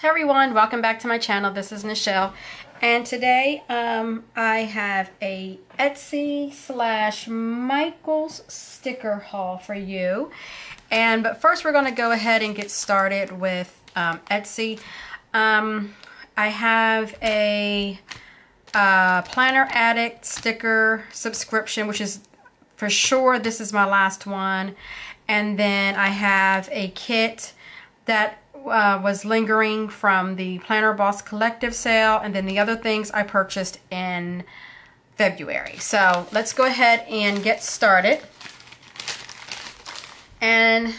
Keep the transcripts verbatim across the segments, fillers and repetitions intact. Hi everyone, welcome back to my channel. This is Nichelle, and today um, I have a Etsy slash Michaels sticker haul for you. And but first we're going to go ahead and get started with um, Etsy. Um, I have a uh, Planner Addict sticker subscription, which is for sure this is my last one. And then I have a kit that Uh, was lingering from the Planner Boss Collective sale, and then the other things I purchased in February. So let's go ahead and get started. And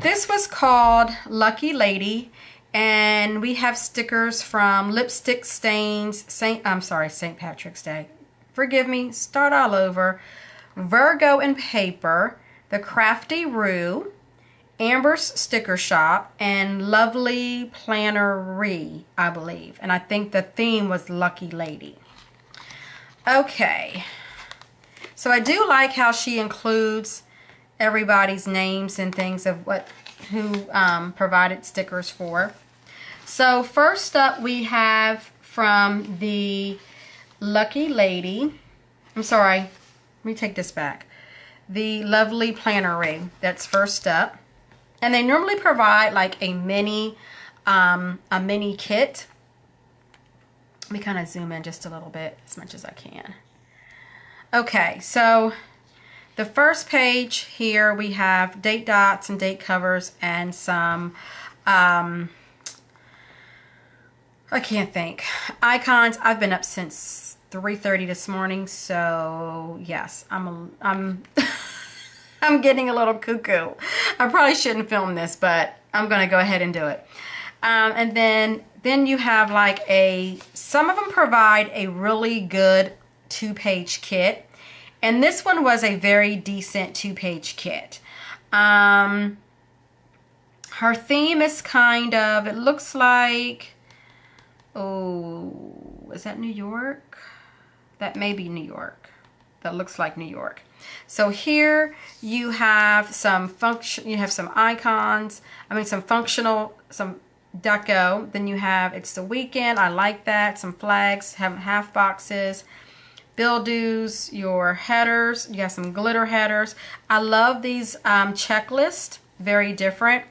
this was called Lucky Lady, and we have stickers from Lipstick Stains Saint. I'm sorry, Saint Patrick's Day. Forgive me. Start all over. Virgo and Paper, the Crafty Rue, Amber's Sticker Shop, and Lovely Plannery, I believe. And I think the theme was Lucky Lady. Okay. So I do like how she includes everybody's names and things of what who um, provided stickers for. So first up we have from the Lucky Lady. I'm sorry. Let me take this back. The Lovely Plannery. That's first up. And they normally provide like a mini, um, a mini kit. Let me kind of zoom in just a little bit as much as I can. Okay, so the first page here we have date dots and date covers and some, um, I can't think, icons. I've been up since three thirty this morning, so yes, I'm, a, I'm. I'm getting a little cuckoo. I probably shouldn't film this, but I'm going to go ahead and do it. Um, and then, then you have like a, some of them provide a really good two-page kit. And this one was a very decent two-page kit. Um, her theme is kind of, it looks like, oh, is that New York? That may be New York. That looks like New York. So here you have some function, you have some icons, I mean some functional, some deco. Then you have It's the Weekend, I like that, some flags, have half boxes, bill-dos, your headers, you have some glitter headers. I love these um, checklists, very different.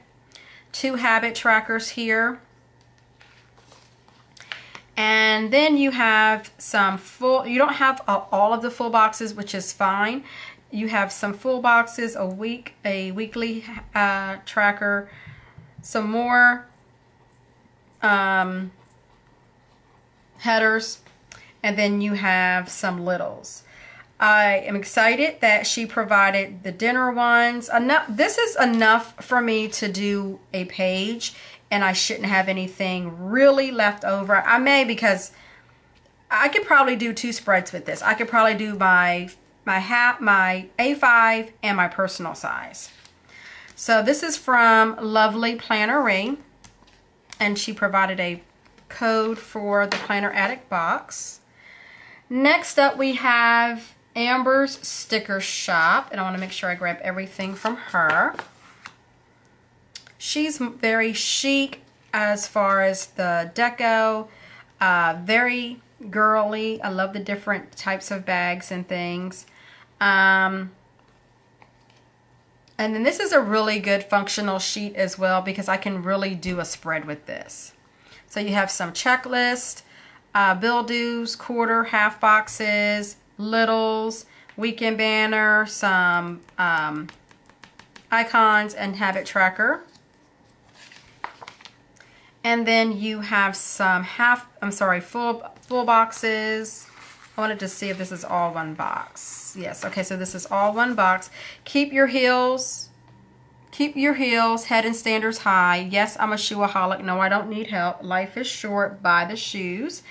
Two habit trackers here. And then you have some full, you don't have uh, all of the full boxes, which is fine. You have some full boxes, a week, a weekly uh, tracker, some more um, headers, and then you have some littles. I am excited that she provided the dinner ones. Enough, this is enough for me to do a page. And I shouldn't have anything really left over. I may, because I could probably do two spreads with this. I could probably do my my hat, my A five, and my personal size. So this is from Lovely Plannery, and she provided a code for the Planner Addict box. Next up, we have Amber's Sticker Shop, and I want to make sure I grab everything from her. She's very chic as far as the deco, uh, very girly. I love the different types of bags and things. Um, and then this is a really good functional sheet as well, because I can really do a spread with this. So you have some checklist, uh, bill-dos, quarter, half boxes, littles, weekend banner, some um, icons, and habit tracker. And then you have some half, I'm sorry, full full boxes. I wanted to see if this is all one box. Yes, okay, so this is all one box. Keep your heels, keep your heels, head and standards high. Yes, I'm a shoeaholic. No, I don't need help. Life is short, buy the shoes.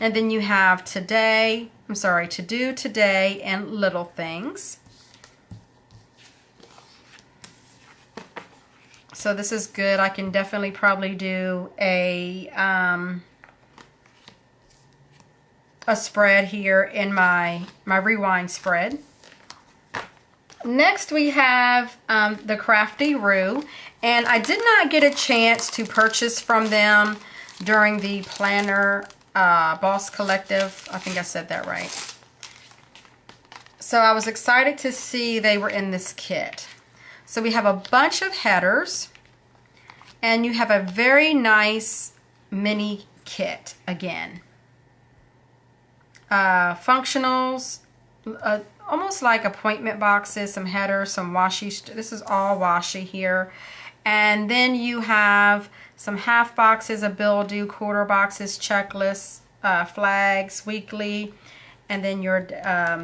And then you have today, I'm sorry, to do today and little things. So this is good. I can definitely probably do a um, a spread here in my my rewind spread. Next we have um, the Crafty Rue, and I did not get a chance to purchase from them during the Planner uh, Boss Collective. I think I said that right. So I was excited to see they were in this kit. So we have a bunch of headers, and you have a very nice mini kit again. Uh, functionals, uh, almost like appointment boxes, some headers, some washi. This is all washi here. And then you have some half boxes, a bill due, quarter boxes, checklists, uh, flags, weekly, and then your um,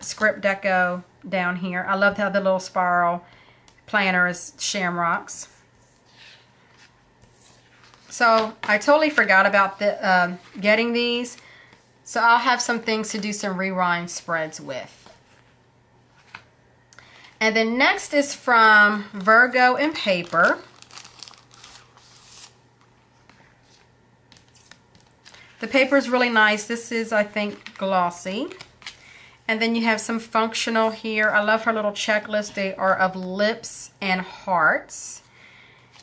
script deco down here. I love how the little spiral planner is shamrocks. So I totally forgot about the um, getting these. So I'll have some things to do some rewind spreads with. And then next is from Virgo and Paper. The paper is really nice. This is, I think, glossy. And then you have some functional here. I love her little checklist. They are of lips and hearts.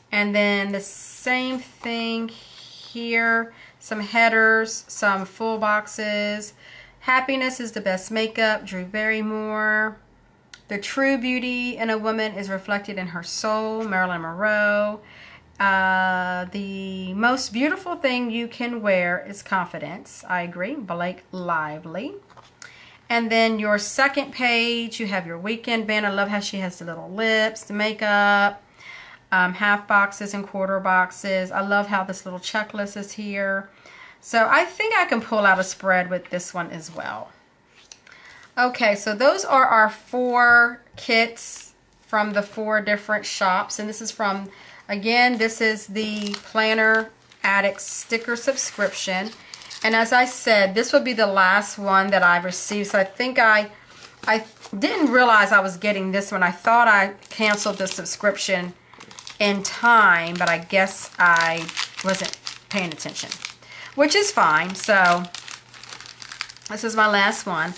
And then the same thing here. Some headers, some full boxes. Happiness is the best makeup, Drew Barrymore. The true beauty in a woman is reflected in her soul, Marilyn Monroe. Uh, the most beautiful thing you can wear is confidence. I agree, Blake Lively. And then your second page, you have your weekend bin. I love how she has the little lips, the makeup. Um, half boxes and quarter boxes. I love how this little checklist is here. So I think I can pull out a spread with this one as well. Okay, so those are our four kits from the four different shops. And this is from, again, this is the Planner Addict sticker subscription. And as I said, this would be the last one that I received. So I think I, I didn't realize I was getting this one. I thought I canceled the subscription in time, but I guess I wasn't paying attention, which is fine. So this is my last one,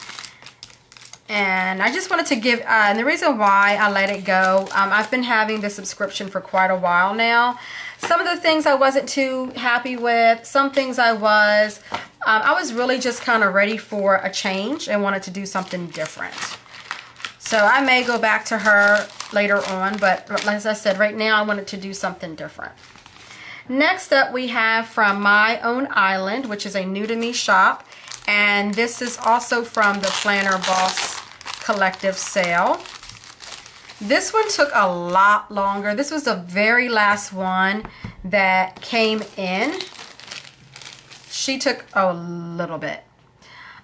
and I just wanted to give uh, and the reason why I let it go, um, I've been having the subscription for quite a while now. Some of the things I wasn't too happy with, some things I was. um, I was really just kind of ready for a change and wanted to do something different. So I may go back to her later on, but as I said, right now I wanted to do something different. Next up we have from My Own Island, which is a new to me shop. And this is also from the Planner Boss Collective sale. This one took a lot longer. This was the very last one that came in. She took a little bit.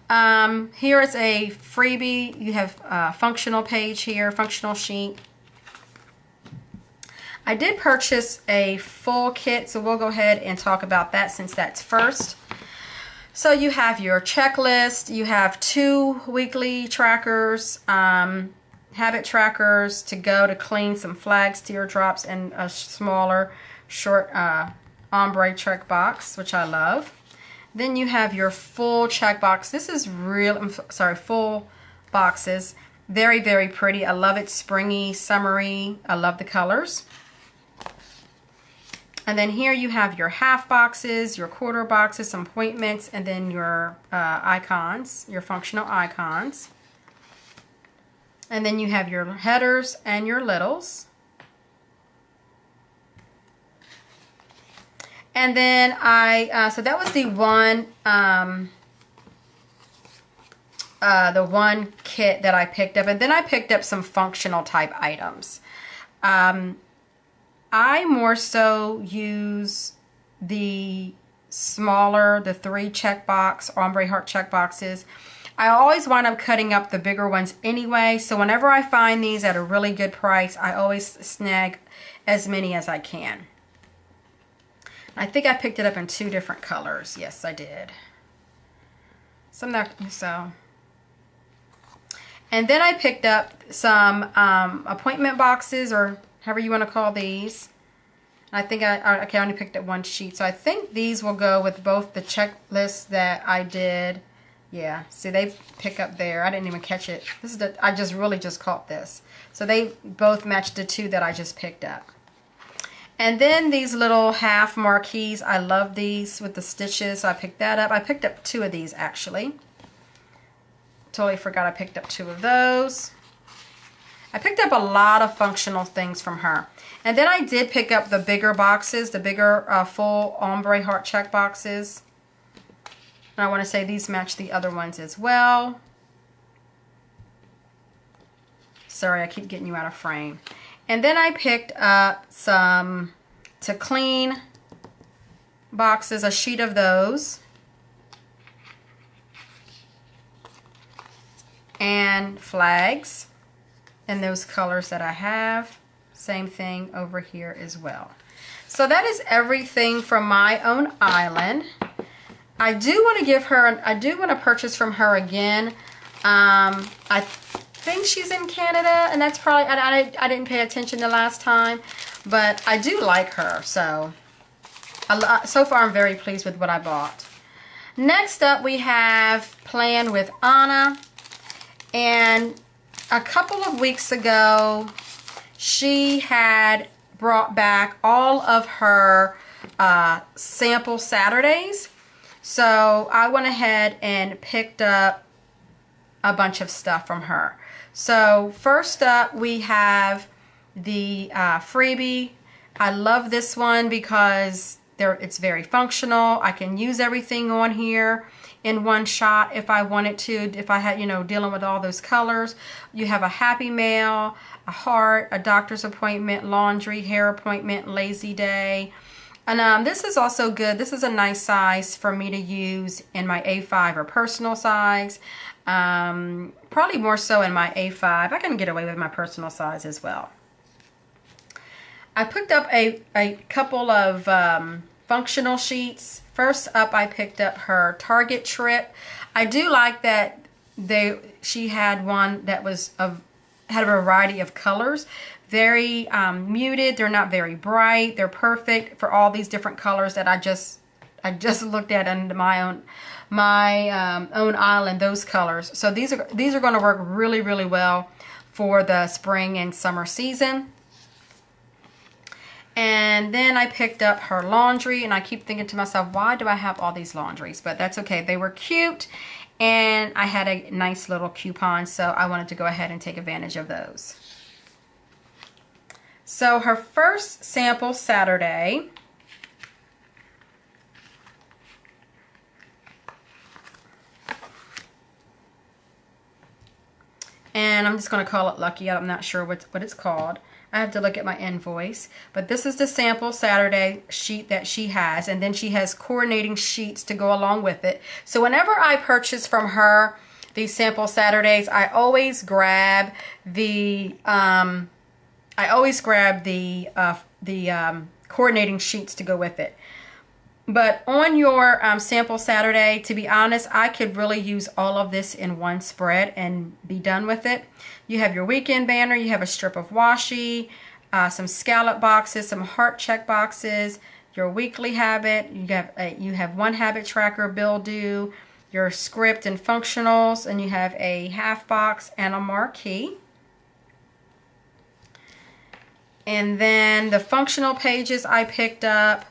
Um, here is a freebie. You have a functional page here, functional sheet. I did purchase a full kit, so we'll go ahead and talk about that since that's first. So you have your checklist, you have two weekly trackers, um, habit trackers to go to clean, some flags, teardrops, and a smaller short uh, ombre check box, which I love. Then you have your full checkbox. This is real, I'm sorry, full boxes. Very, very pretty. I love it. Springy, summery. I love the colors. And then here you have your half boxes, your quarter boxes, some appointments, and then your uh, icons, your functional icons. And then you have your headers and your littles. And then I, uh, so that was the one, um, uh, the one kit that I picked up. And then I picked up some functional type items. Um, I more so use the smaller, the three checkbox, ombre heart checkboxes. I always wind up cutting up the bigger ones anyway. So whenever I find these at a really good price, I always snag as many as I can. I think I picked it up in two different colors. Yes, I did. Some that, so. And then I picked up some um, appointment boxes, or however you want to call these. I think I, okay, I only picked up one sheet. So I think these will go with both the checklists that I did. Yeah, see, they pick up there. I didn't even catch it. This is the, I just really just caught this. So they both matched the two that I just picked up. And then these little half marquees, I love these with the stitches, so I picked that up. I picked up two of these, actually. Totally forgot I picked up two of those. I picked up a lot of functional things from her. And then I did pick up the bigger boxes, the bigger uh, full ombre heart check boxes. And I want to say these match the other ones as well. Sorry, I keep getting you out of frame. And then I picked up some to clean boxes, a sheet of those. And flags in those colors that I have. Same thing over here as well. So that is everything from My Own Island. I do want to give her, I do want to purchase from her again. Um, I think she's in Canada, and that's probably, I, I, I didn't pay attention the last time, but I do like her. So, I, so far I'm very pleased with what I bought. Next up we have Plan with Ana, and a couple of weeks ago she had brought back all of her uh, sample Saturdays. So I went ahead and picked up a bunch of stuff from her. So first up we have the uh, freebie. I love this one because there, it's very functional. I can use everything on here in one shot if I wanted to, if I had, you know, dealing with all those colors. You have a happy mail, a heart, a doctor's appointment, laundry, hair appointment, lazy day. And um, this is also good. This is a nice size for me to use in my A five or personal size. Um, probably more so in my A five. I can get away with my personal size as well. I picked up a, a couple of um, functional sheets. First up, I picked up her Target trip. I do like that they she had one that was a, had a variety of colors. Very um, muted. They're not very bright. They're perfect for all these different colors that I just I just looked at under my own my um, own island. Those colors. So these are these are going to work really really well for the spring and summer season. And then I picked up her laundry, and I keep thinking to myself, why do I have all these laundries? But that's okay. They were cute, and I had a nice little coupon, so I wanted to go ahead and take advantage of those. So her first sample Saturday, and I'm just going to call it Lucky. I'm not sure what, what it's called. I have to look at my invoice, but this is the sample Saturday sheet that she has, and then she has coordinating sheets to go along with it. So whenever I purchase from her these sample Saturdays, I always grab the... Um, I always grab the uh, the um, coordinating sheets to go with it. But on your um, sample Saturday, to be honest, I could really use all of this in one spread and be done with it. You have your weekend banner, you have a strip of washi, uh, some scallop boxes, some heart check boxes, your weekly habit, you have, a, you have one habit tracker, bill due, your script and functionals, and you have a half box and a marquee. And then the functional pages I picked up.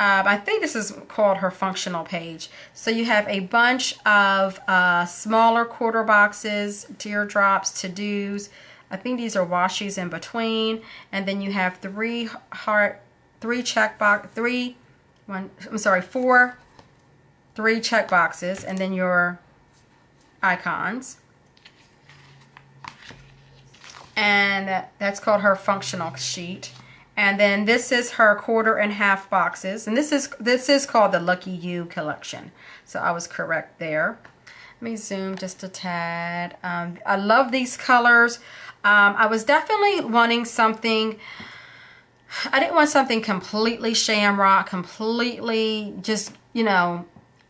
Uh, I think this is called her functional page. So you have a bunch of uh, smaller quarter boxes, teardrops, to-dos. I think these are washies in between. And then you have three heart, three check box, three, one, I'm sorry, four, three check boxes, and then your icons. And that's called her functional sheet. And then this is her quarter and half boxes, and this is this is called the Lucky You collection. So I was correct there. Let me zoom just a tad. um, I love these colors. um, I was definitely wanting something. I didn't want something completely shamrock, completely just, you know,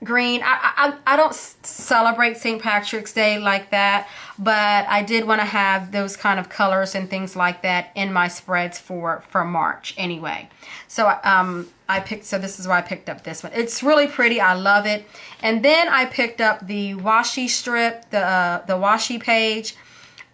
green. I, I, I don't celebrate Saint Patrick's Day like that, but I did want to have those kind of colors and things like that in my spreads for, for March anyway. So um, I picked, so this is why I picked up this one. It's really pretty. I love it. And then I picked up the washi strip, the, uh, the washi page.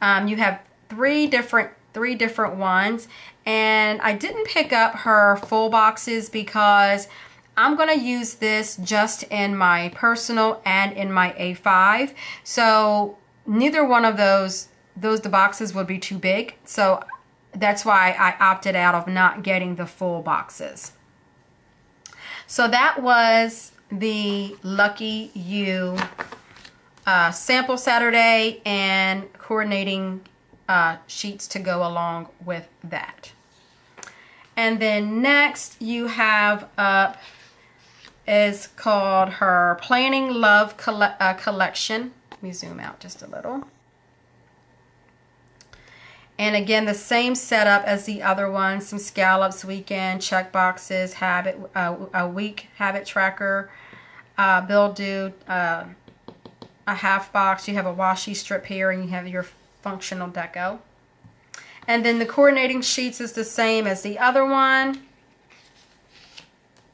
Um, you have three different, three different ones. And I didn't pick up her full boxes because I'm gonna use this just in my personal and in my A five. So neither one of those, those the boxes would be too big. So that's why I opted out of not getting the full boxes. So that was the Lucky You uh, Sample Saturday and coordinating uh, sheets to go along with that. And then next you have up, uh, is called her Planning Love Colle uh, Collection. Let me zoom out just a little. And again, the same setup as the other one. Some scallops, weekend, check boxes, habit, uh, a week habit tracker, uh, bill due, uh, a half box. You have a washi strip here and you have your functional deco. And then the coordinating sheets is the same as the other one.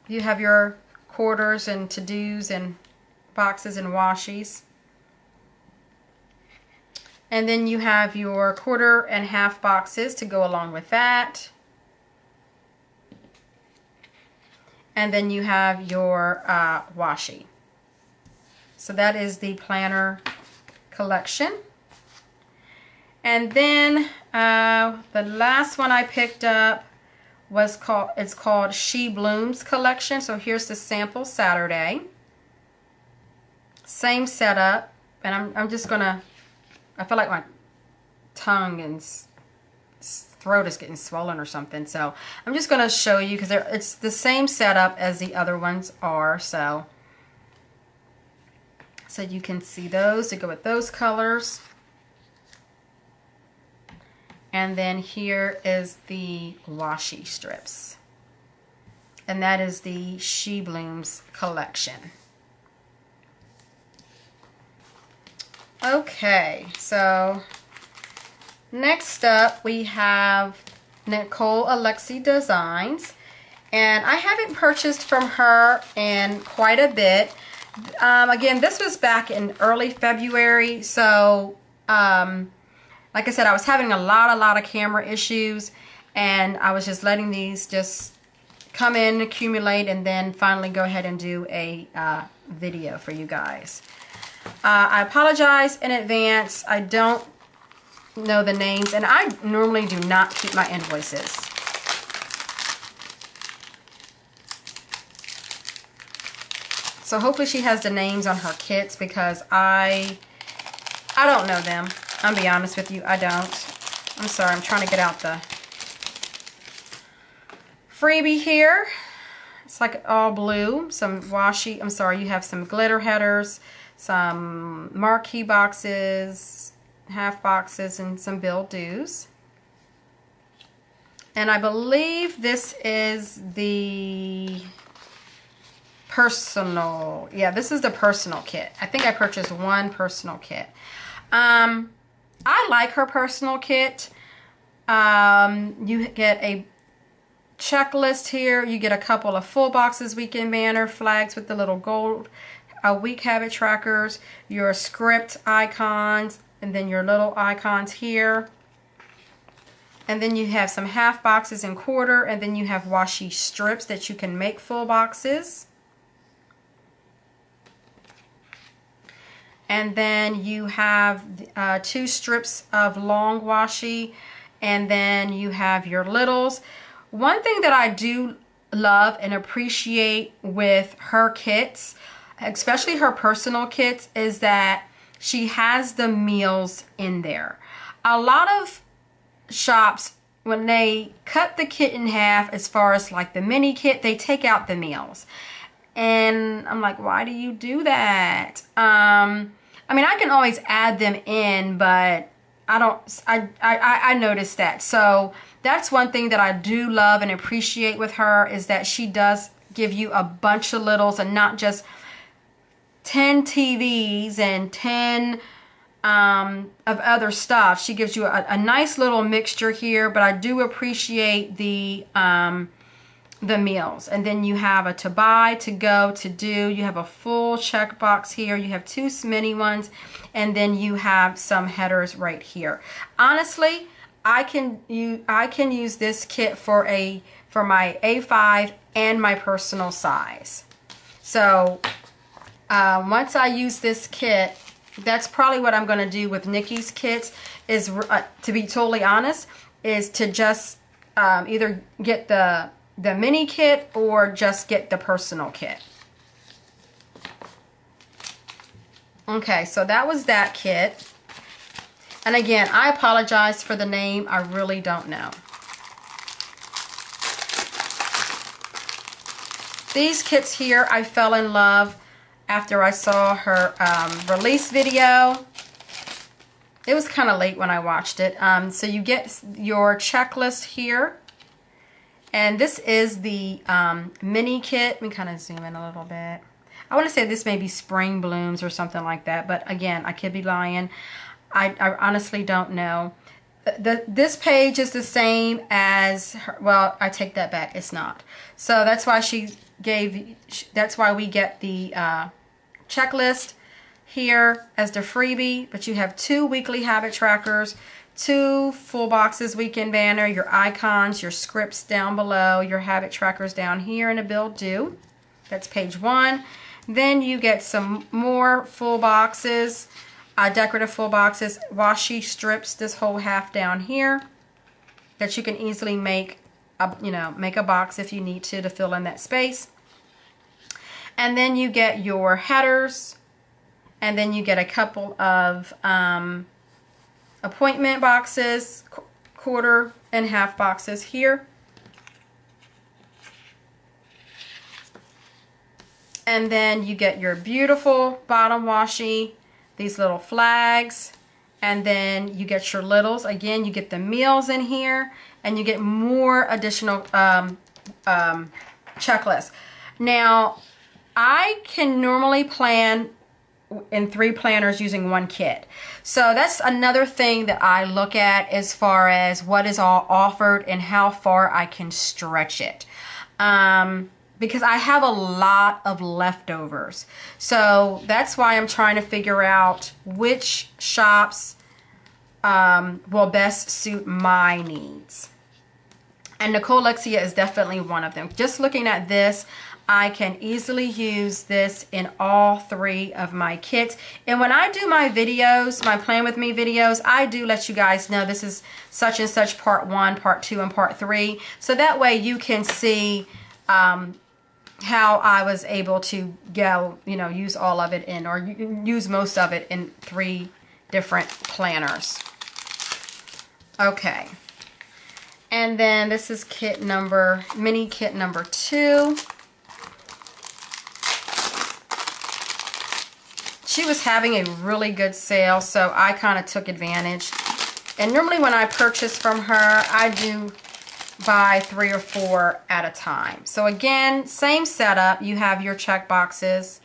You have your quarters and to-dos and boxes and washies. And then you have your quarter and half boxes to go along with that. And then you have your uh, washi. So that is the planner collection. And then uh, the last one I picked up was called, it's called She Blooms Collection. So here's the Sample Saturday, same setup, and I'm, I'm just gonna, I feel like my tongue and s throat is getting swollen or something, so I'm just gonna show you because it's the same setup as the other ones are, so so you can see those to go with those colors. And then here is the washi strips. And that is the She Blooms collection. Okay, so next up we have Nicole Alexia Designs. And I haven't purchased from her in quite a bit. Um, again, this was back in early February, so... Um, like I said, I was having a lot, a lot of camera issues, and I was just letting these just come in, accumulate, and then finally go ahead and do a uh, video for you guys. Uh, I apologize in advance. I don't know the names, and I normally do not keep my invoices. So hopefully she has the names on her kits because I, I don't know them. I'll be honest with you, I don't. I'm sorry, I'm trying to get out the freebie here. It's like all blue, some washi, I'm sorry, you have some glitter headers, some marquee boxes, half boxes, and some bill dues. And I believe this is the personal, yeah, this is the personal kit. I think I purchased one personal kit. Um, I like her personal kit. Um, you get a checklist here. You get a couple of full boxes, weekend banner, flags with the little gold, a week habit trackers, your script icons, and then your little icons here. And then you have some half boxes and quarter, and then you have washi strips that you can make full boxes. And then you have uh, two strips of long washi, and then you have your littles. One thing that I do love and appreciate with her kits, especially her personal kits, is that she has the meals in there. A lot of shops, when they cut the kit in half, as far as like the mini kit, they take out the meals. And I'm like, why do you do that? Um, I mean, I can always add them in, but I don't, I, I, I noticed that. So that's one thing that I do love and appreciate with her is that she does give you a bunch of littles and not just ten T Vs and ten um, of other stuff. She gives you a, a nice little mixture here, but I do appreciate the um, the meals. And then you have a to buy, to go, to do. You have a full checkbox here. You have two mini ones, and then you have some headers right here. Honestly, I can you I can use this kit for a for my A five and my personal size. So uh, once I use this kit, that's probably what I'm going to do with Nikki's kits. Is uh, to be totally honest, is to just um, either get the the mini kit or just get the personal kit. Okay, so that was that kit. And again, I apologize for the name. I really don't know. These kits here, I fell in love after I saw her um, release video. It was kind of late when I watched it. Um, so you get your checklist here. And this is the um, mini kit. Let me kind of zoom in a little bit. I want to say this may be Spring Blooms or something like that. But again, I could be lying. I, I honestly don't know. The, this page is the same as her, well, I take that back. It's not. So that's why she gave. That's why we get the uh, checklist here as the freebie. But you have two weekly habit trackers, two full boxes weekend banner, your icons, your scripts down below, your habit trackers down here in a build do. That's page one. Then you get some more full boxes. Uh, decorative full boxes, washi strips, this whole half down here that you can easily make a, you know, make a box if you need to to fill in that space. And then you get your headers, and then you get a couple of um, appointment boxes, qu quarter and half boxes here. And then you get your beautiful bottom washi, these little flags, and then you get your littles. Again, you get the meals in here, and you get more additional um, um, checklists. Now, I can normally plan in three planners using one kit. So that's another thing that I look at as far as what is all offered and how far I can stretch it. Um, Because I have a lot of leftovers. So that's why I'm trying to figure out which shops um, will best suit my needs. And Nicole Alexia is definitely one of them. Just looking at this, I can easily use this in all three of my kits. And when I do my videos, my Plan With Me videos, I do let you guys know this is such and such part one, part two, and part three. So that way you can see Um, how I was able to go, you know, use all of it in, or use most of it in three different planners. Okay. And then this is kit number, mini kit number two. She was having a really good sale, so I kind of took advantage. And normally when I purchase from her, I do buy three or four at a time. So again, same setup. You have your check boxes,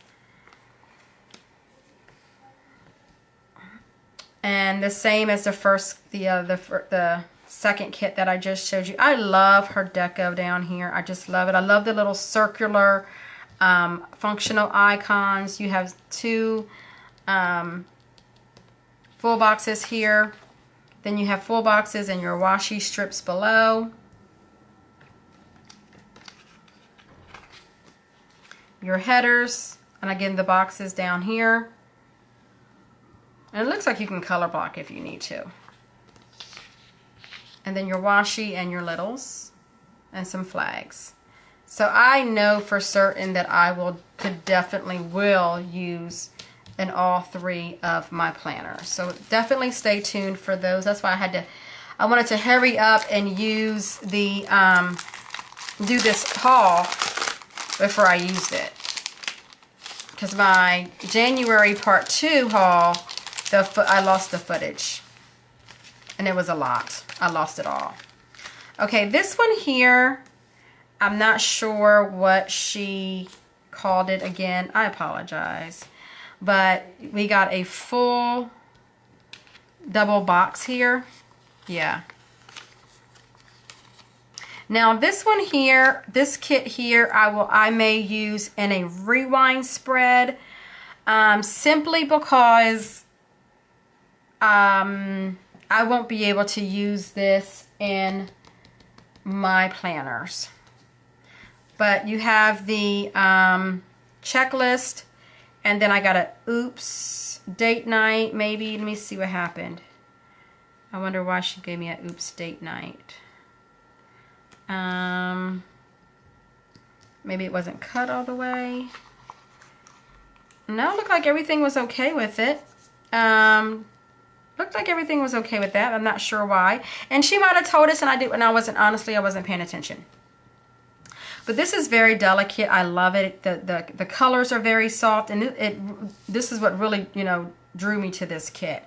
and the same as the first, the uh, the the second kit that I just showed you. I love her deco down here. I just love it. I love the little circular um, functional icons. You have two um, full boxes here. Then you have full boxes and your washi strips below. Your headers, and again the boxes down here. And it looks like you can color block if you need to. And then your washi and your littles and some flags. So I know for certain that I will could definitely will use in all three of my planners. So definitely stay tuned for those. That's why I had to I wanted to hurry up and use the um do this haul before I used it, because my January part two haul, the I lost the footage, and it was a lot. I lost it all. Okay, this one here, I'm not sure what she called it again. I apologize. but we got a full double box here. Yeah. Now this one here, this kit here, I will I may use in a rewind spread, um, simply because um, I won't be able to use this in my planners. But you have the um, checklist, and then I got a oops date night. Maybe let me see what happened. I wonder why she gave me an oops date night. Um, maybe it wasn't cut all the way. No, it looked like everything was okay with it. Um, looked like everything was okay with that. I'm not sure why. And she might have told us, and I did, and I wasn't, honestly, I wasn't paying attention. But this is very delicate. I love it. The, the, the colors are very soft, and it, it, this is what really, you know, drew me to this kit,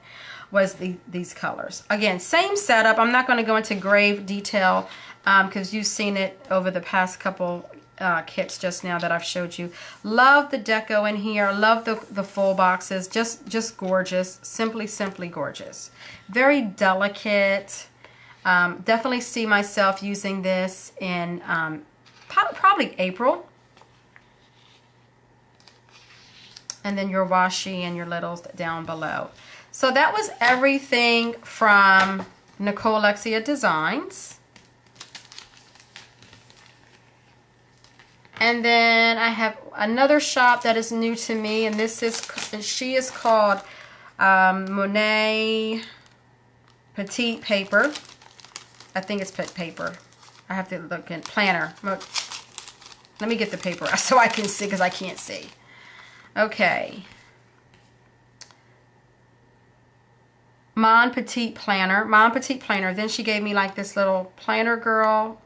was the, these colors. Again, same setup. I'm not going to go into grave detail, because um, you've seen it over the past couple uh, kits just now that I've showed you. Love the deco in here. Love the, the full boxes. Just, just gorgeous. Simply, simply gorgeous. Very delicate. Um, definitely see myself using this in um, probably April. And then your washi and your littles down below. So that was everything from Nicole Alexia Designs. And then I have another shop that is new to me, and this is, she is called um, Mon Petit Paper. I think it's Pet Paper. I have to look in Planner. Let me get the paper out so I can see, because I can't see. Okay. Mon Petit Planner. Mon Petit Planner. Then she gave me like this little planner girl.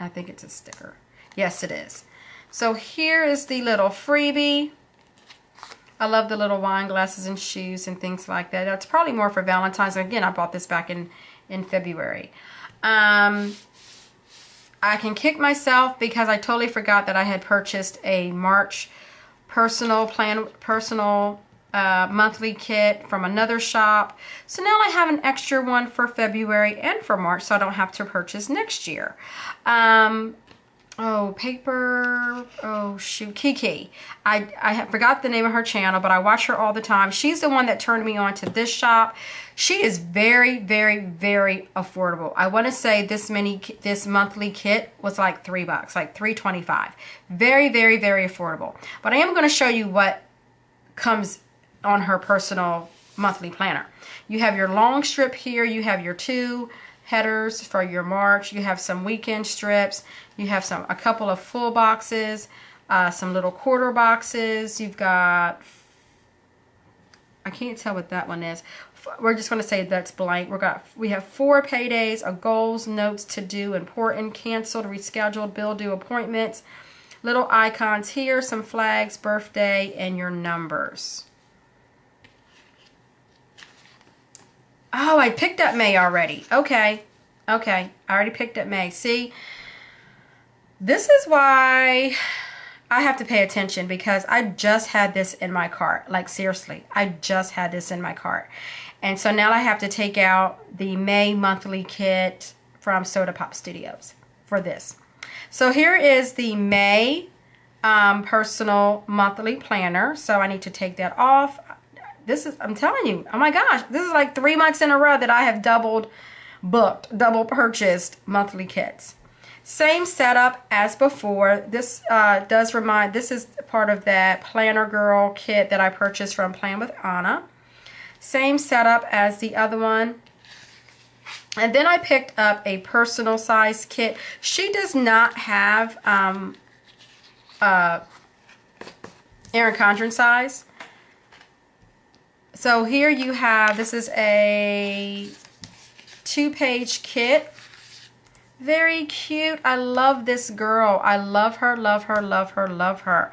I think it's a sticker. Yes, it is. So here is the little freebie. I love the little wine glasses and shoes and things like that. That's probably more for Valentine's. Again, I bought this back in, in February. Um, I can kick myself because I totally forgot that I had purchased a March personal plan, personal uh, monthly kit from another shop. So now I have an extra one for February and for March, so I don't have to purchase next year. Um, oh, paper, oh shoot, Kiki. I, I forgot the name of her channel, but I watch her all the time. She's the one that turned me on to this shop. She is very, very, very affordable. I want to say this mini, this monthly kit was like three bucks, like three twenty-five. Very, very, very affordable. But I am going to show you what comes on her personal monthly planner. You have your long strip here. You have your two headers for your March. You have some weekend strips. You have some a couple of full boxes, uh, some little quarter boxes. You've got, I can't tell what that one is. We're just going to say that's blank. We've got, we have four paydays, a goals, notes, to do, important, canceled, rescheduled, bill due, appointments, little icons here, some flags, birthday, and your numbers. Oh, I picked up May already. Okay. Okay. I already picked up May. See, this is why I have to pay attention, because I just had this in my cart. Like, seriously, I just had this in my cart. And so now I have to take out the May monthly kit from Soda Pop Studios for this. So here is the May um, personal monthly planner. So I need to take that off. This is, I'm telling you, oh my gosh, this is like three months in a row that I have doubled booked, double purchased monthly kits. Same setup as before. This uh, does remind, this is part of that Planner Girl kit that I purchased from Plan with Ana. Same setup as the other one. And then I picked up a personal size kit. She does not have um, uh, Erin Condren size. So here you have, this is a two-page kit. Very cute. I love this girl. I love her, love her, love her, love her.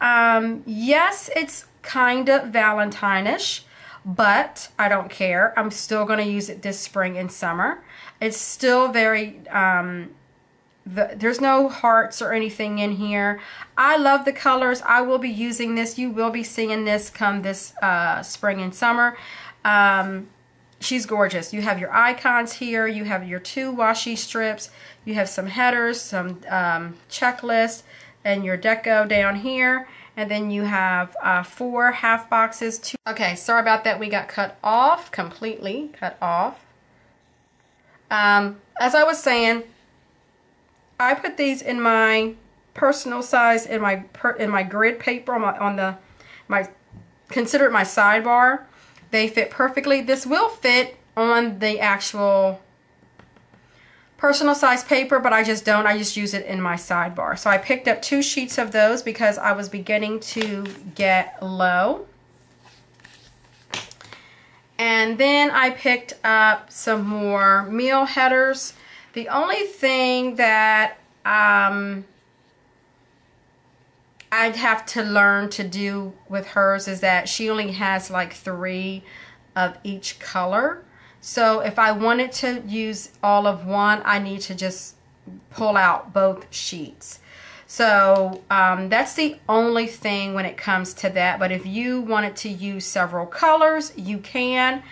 Um, yes, it's kind of Valentine-ish, but I don't care. I'm still going to use it this spring and summer. It's still very um, The, there's no hearts or anything in here. I love the colors. I will be using this. You will be seeing this come this uh, spring and summer. Um, she's gorgeous. You have your icons here. You have your two washi strips. You have some headers, some um, checklists, and your deco down here. And then you have uh, four half boxes. Two. Okay, sorry about that. We got cut off, completely cut off. Um, as I was saying, I put these in my personal size in my per, in my grid paper on my on the my consider it my sidebar. They fit perfectly. This will fit on the actual personal size paper, but I just don't. I just use it in my sidebar. So I picked up two sheets of those because I was beginning to get low. And then I picked up some more meal headers. The only thing that um, I'd have to learn to do with hers is that she only has like three of each color. So if I wanted to use all of one, I need to just pull out both sheets. So um, that's the only thing when it comes to that. But if you wanted to use several colors, you can.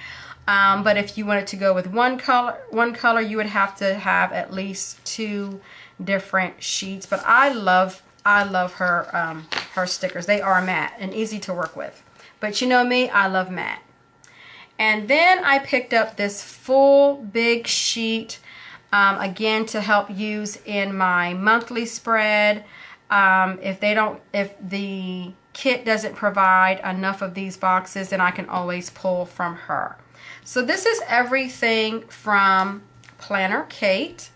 Um, but if you wanted to go with one color, one color, you would have to have at least two different sheets. But I love, I love her, um, her stickers. They are matte and easy to work with. But you know me, I love matte. And then I picked up this full big sheet, um, again to help use in my monthly spread. Um, if they don't, if the kit doesn't provide enough of these boxes, then I can always pull from her. So this is everything from Planner Kate.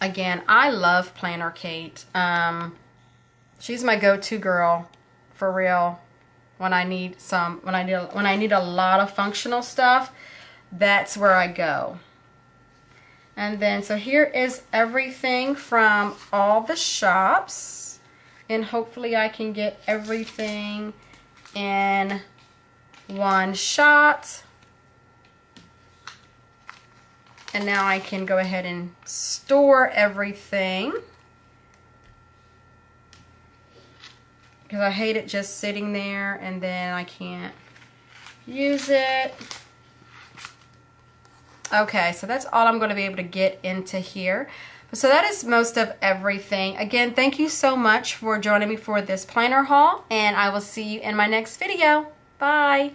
Again, I love Planner Kate. Um, she's my go-to girl, for real. When I need some, when I need, when I need a lot of functional stuff, that's where I go. And then, so here is everything from all the shops, and hopefully I can get everything in one shot. And now I can go ahead and store everything, because I hate it just sitting there and then I can't use it. Okay, so that's all I'm going to be able to get into here. So that is most of everything. Again, thank you so much for joining me for this planner haul, and I will see you in my next video. Bye.